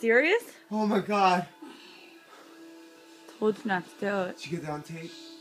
serious? Oh my God. Told you not to do it. Did you get that on tape?